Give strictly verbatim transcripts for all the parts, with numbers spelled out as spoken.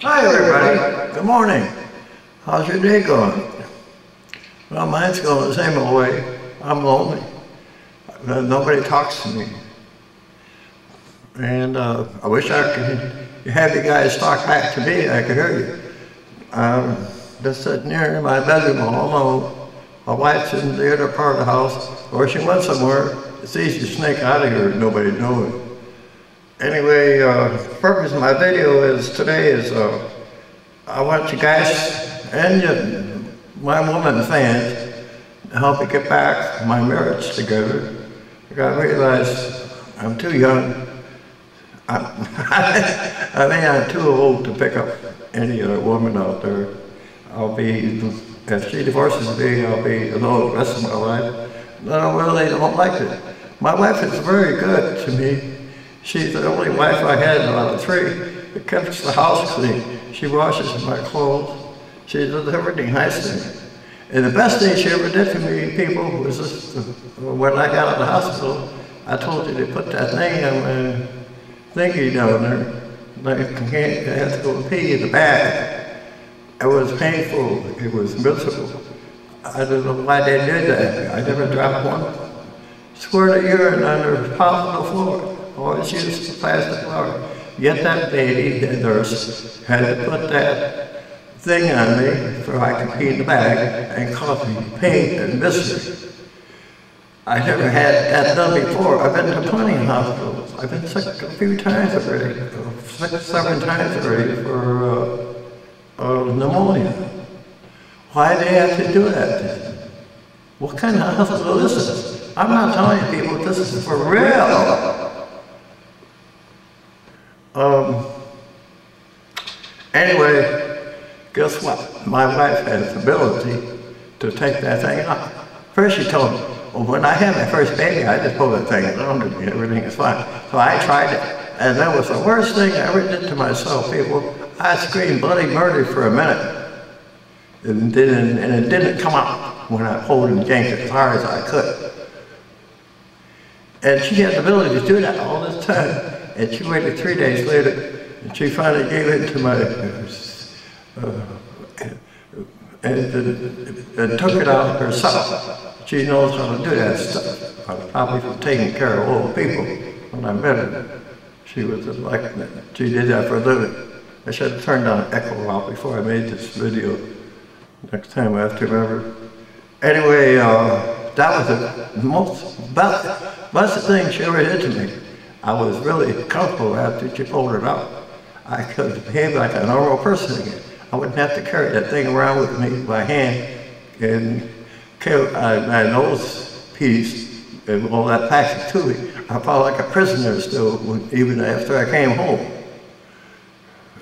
Hi everybody, good morning. How's your day going? Well, mine's going the same old way. I'm lonely. Nobody talks to me. And uh, I wish I could have you guys talk back to me. I could hear you. I'm just sitting here in my bedroom all alone. My wife's in the other part of the house, or she went somewhere. It's easy to sneak out of here, nobody knows it. Anyway, uh, the purpose of my video is today is uh, I want you guys and you, my woman fans to help me get back my marriage together. I realize I'm too young. I'm I mean, I'm too old to pick up any other woman out there. I'll be, if she divorces me, I'll be alone the rest of my life. No, I really don't like it. My wife is very good to me. She's the only wife I had out of three. It keeps the house clean. She washes my clothes. She does everything nicely. And the best thing she ever did for me, people, was just when I got out of the hospital, I told you to put that thing on my thingy down there. Like, I had to go pee in the bath. It was painful. It was miserable. I don't know why they did that. I never dropped one squirt of urine on her hospital floor. Always used the plastic flower. Yet that baby, the nurse, had to put that thing on me so I could pee in the bag and cause me pain and misery. I never had that done before. I've been to plenty of hospitals. I've been sick a few times already, six, seven times already for uh, uh, pneumonia. Why do they have to do that then? What kind of hospital is this? I'm not telling people this is for real. Um, anyway, guess what? My wife has the ability to take that thing off. First she told me, well, when I had my first baby, I just pulled that thing around and everything is fine. So I tried it, and that was the worst thing I ever did to myself, people. I screamed bloody murder for a minute, and, didn't, and it didn't come out when I pulled and yanked as hard as I could. And she had the ability to do that all this time. And she waited three days later, and she finally gave it to my, uh, and, and, and took it out herself. She knows how to do that stuff. I'm probably from taking care of old people. When I met her, she was like, she did that for a living. I should have turned on echo out before I made this video. Next time I have to remember. Anyway, uh, that was the most, best, best thing she ever did to me. I was really comfortable after she pulled it out. I could behave like a normal person again. I wouldn't have to carry that thing around with me by hand and carry my nose piece and all that plastic to me. I felt like a prisoner still, when, even after I came home.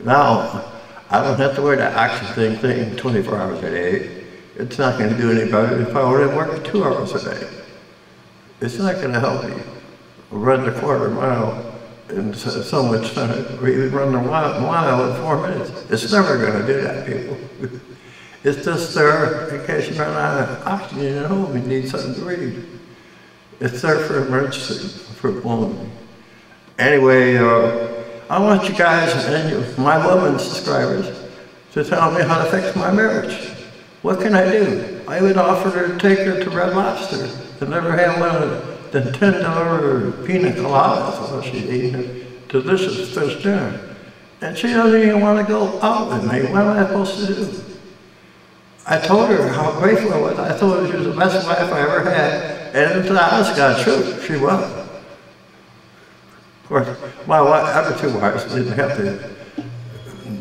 Now, I don't have to wear that oxygen thing twenty-four hours a day. It's not going to do any better if I already work two hours a day. It's not going to help me run the quarter mile in so much time, or even run the mile in four minutes. It's never going to do that, people. It's just there in case you run out of oxygen at home and need something to read. It's there for emergency, for lonely. Anyway, uh, I want you guys and you, my woman subscribers to tell me how to fix my marriage. What can I do? I would offer her to take her to Red Lobster and never have one of them. The ten dollar pina coladas while she's eating delicious fish dinner. And she doesn't even want to go out with me. What am I supposed to do? I told her how grateful I was. I told her she was the best wife I ever had. And if the honest God truth, she was. Of course, my wife, other two wives didn't have to,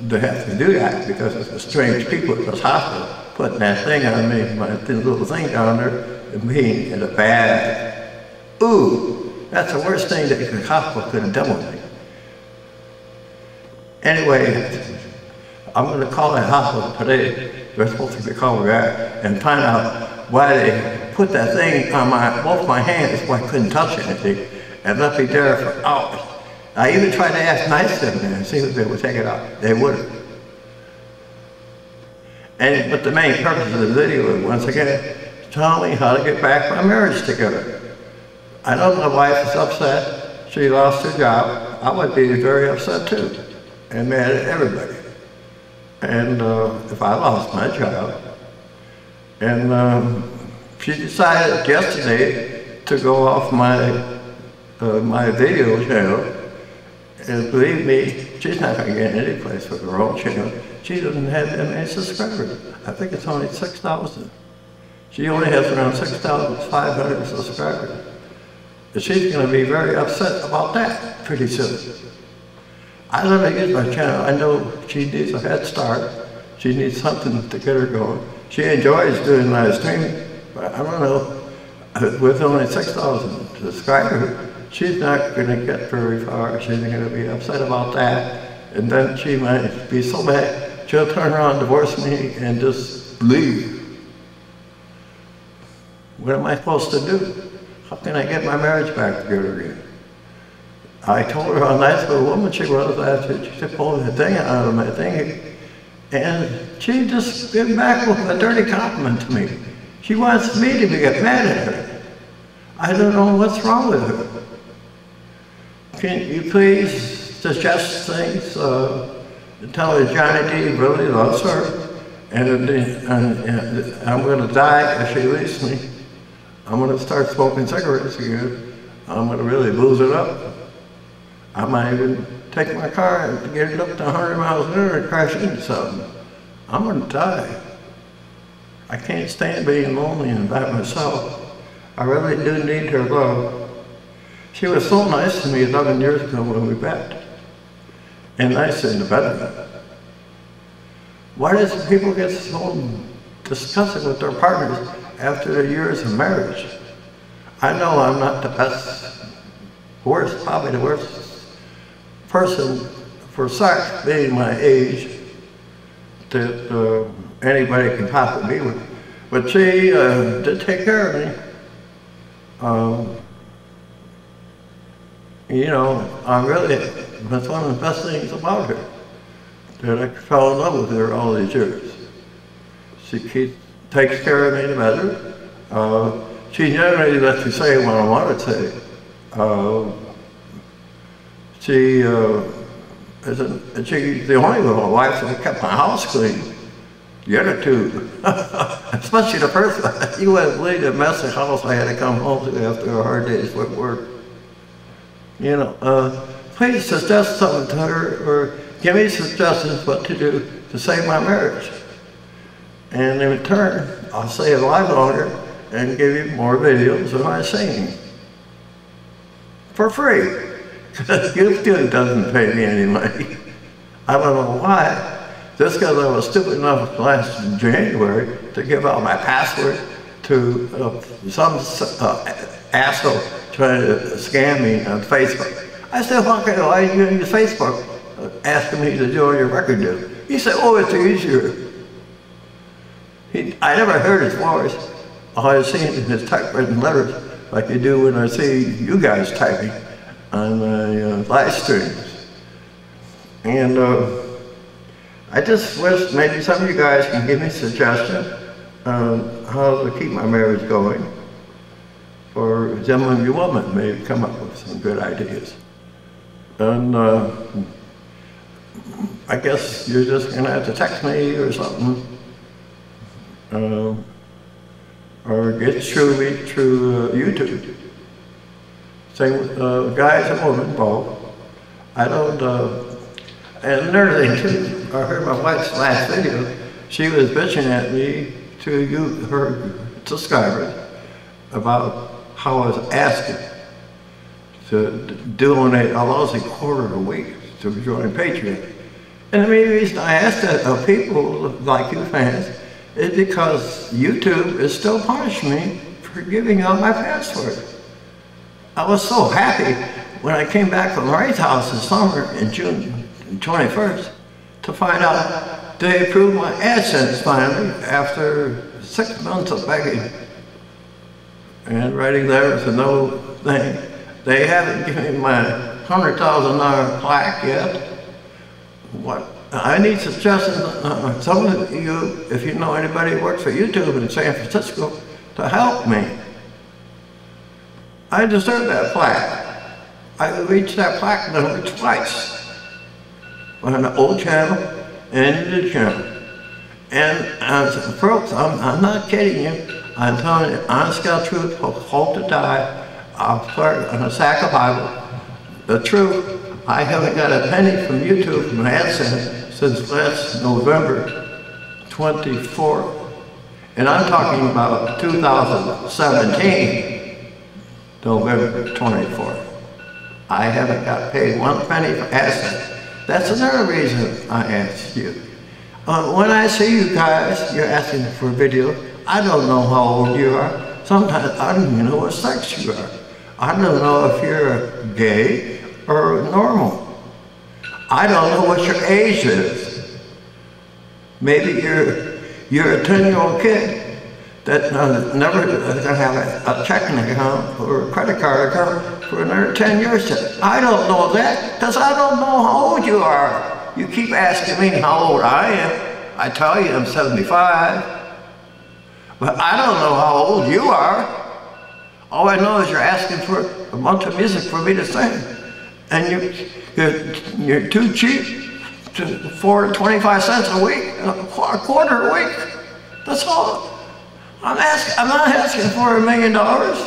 they have to do that because of the strange people at this hospital putting that thing on me, my thin little thing down there, and being in a bath. Ooh, that's the worst thing that the hospital could have done with me. Anyway, I'm going to call that hospital today. They're supposed to be calling back and find out why they put that thing on my both my hands why I couldn't touch anything and left me there for hours. I even tried to ask nice to them and see if they would take it out. They wouldn't. And but the main purpose of the video is once again tell me how to get back my marriage together. I know my wife is upset. She lost her job. I would be very upset too, and mad at everybody. and uh, if I lost my job. And um, she decided yesterday to go off my, uh, my video channel. And believe me, she's not going to get any place with her own channel. She doesn't have that many subscribers. I think it's only six thousand. She only has around six thousand five hundred subscribers. And she's going to be very upset about that pretty soon. I let her use my channel. I know she needs a head start. She needs something to get her going. She enjoys doing live streaming, but I don't know, with only six thousand subscribers, she's not going to get very far. She's going to be upset about that, and then she might be so mad, she'll turn around, divorce me, and just leave. What am I supposed to do? How can I get my marriage back together again? I told her how nice of a woman she was. I said, she took all the thing out of my thing, and she just came back with a dirty compliment to me. She wants me to get mad at her. I don't know what's wrong with her. Can you please suggest things? Uh, tell her Johnny D. really loves her, and, and, and I'm going to die if she leaves me. I'm going to start smoking cigarettes again. I'm going to really lose it up. I might even take my car and get it up to a hundred miles an hour and crash into something. I'm going to die. I can't stand being lonely and by myself. I really do need her love. She was so nice to me eleven years ago when we met, and nice in the bedroom. Why does people get so disgusted with their partners after their years of marriage? I know I'm not the best, worst, probably the worst person for such being my age that uh, anybody can possibly be with. But she uh, did take care of me. Um, you know, I'm really, that's one of the best things about her, that I fell in love with her all these years. She keeps, takes care of me no matter. Uh, she generally lets me say what I want to say. Uh, She, uh, isn't, she's the only little wife that kept my house clean. The other two, especially the first one, you wouldn't believe the mess of the house I had to come home to after a hard day's work. You know, uh, please suggest something to her, or give me suggestions what to do to save my marriage. And in return, I'll stay alive longer and give you more videos of my singing. For free. YouTube doesn't pay me any money. I don't know why. Just because I was stupid enough last January to give out my password to uh, some uh, asshole trying to scam me on Facebook. I said, okay, why are you use Facebook asking me to do all your record deal? He said, oh, it's easier. He, I never heard his voice. All I've seen is his typewritten letters, like you do when I see you guys typing on my uh, live streams. And uh, I just wish maybe some of you guys can give me suggestions on how to keep my marriage going. Or some of you women may come up with some good ideas. And uh, I guess you're just going to have to text me or something. Uh, or get through me through uh, YouTube. Same with uh, guys and women, both. I don't, uh, and another thing too, I heard my wife's last video, she was bitching at me to you, her subscribers about how I was asking to donate a lousy quarter a week to join Patreon. And the main reason I asked that of people like you fans is because YouTube is still punishing me for giving out my password. I was so happy when I came back from Wright's house this summer in June twenty-first to find out they approved my AdSense finally after six months of begging and writing letters and no thing. They haven't given me my one hundred thousand dollar plaque yet. What? I need suggestions. Uh, some of you, if you know anybody who works for YouTube in San Francisco, to help me. I deserve that plaque. I reached that plaque number twice on an old channel and the shrimp. And I said, folks, I'm, I'm not kidding you. I'm telling you, honest God truth, hope to die. I'll start on a sack of Bible. The truth, I haven't got a penny from YouTube, from AdSense, since last November twenty-fourth. And I'm talking about two thousand seventeen, November twenty-fourth. I haven't got paid one penny for AdSense. That's another reason I asked you. Uh, when I see you guys, you're asking for a video. I don't know how old you are. Sometimes I don't even know what sex you are. I don't know if you're gay or normal. I don't know what your age is. Maybe you're, you're a ten-year-old kid that uh, never uh, gonna have a, a checking account or a credit card account for another ten years. I don't know that because I don't know how old you are. You keep asking me how old I am. I tell you I'm seventy-five, but I don't know how old you are. All I know is you're asking for a bunch of music for me to sing, and you, you're, you're too cheap to, for twenty-five cents a week, a quarter a week. That's all. I'm asking. I'm not asking for a million dollars.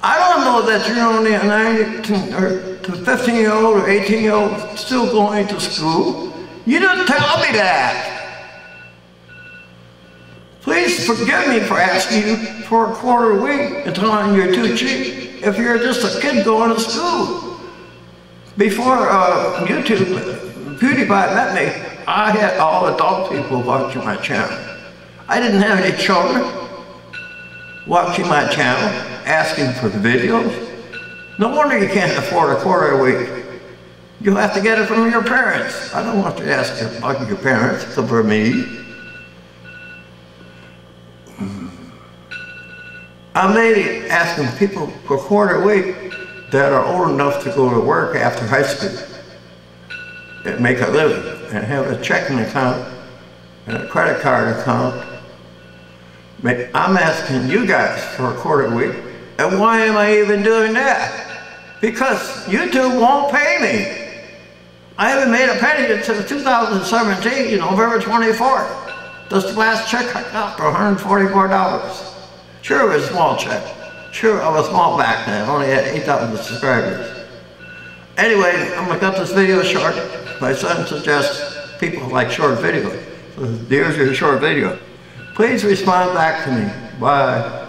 I don't know that you're only a nineteen or fifteen-year-old or eighteen-year-old still going to school. You didn't tell me that. Please forgive me for asking you for a quarter a week and telling you you're too cheap if you're just a kid going to school. Before uh, YouTube, PewDiePie met me, I had all adult people watching my channel. I didn't have any children watching my channel, asking for videos. No wonder you can't afford a quarter a week. You'll have to get it from your parents. I don't want you to ask about your parents, except for me. I may ask them people for a quarter a week that are old enough to go to work after high school and make a living and have a checking account and a credit card account. I'm asking you guys for a quarter a week, and why am I even doing that? Because YouTube won't pay me. I haven't made a penny since two thousand seventeen, November twenty-fourth. That's the last check I got for one hundred forty-four dollars. Sure, it was a small check. Sure, I was small back then. I only had eight thousand subscribers. Anyway, I'm going to cut this video short. My son suggests people like short videos. So here's your short video. Please respond back to me. Bye.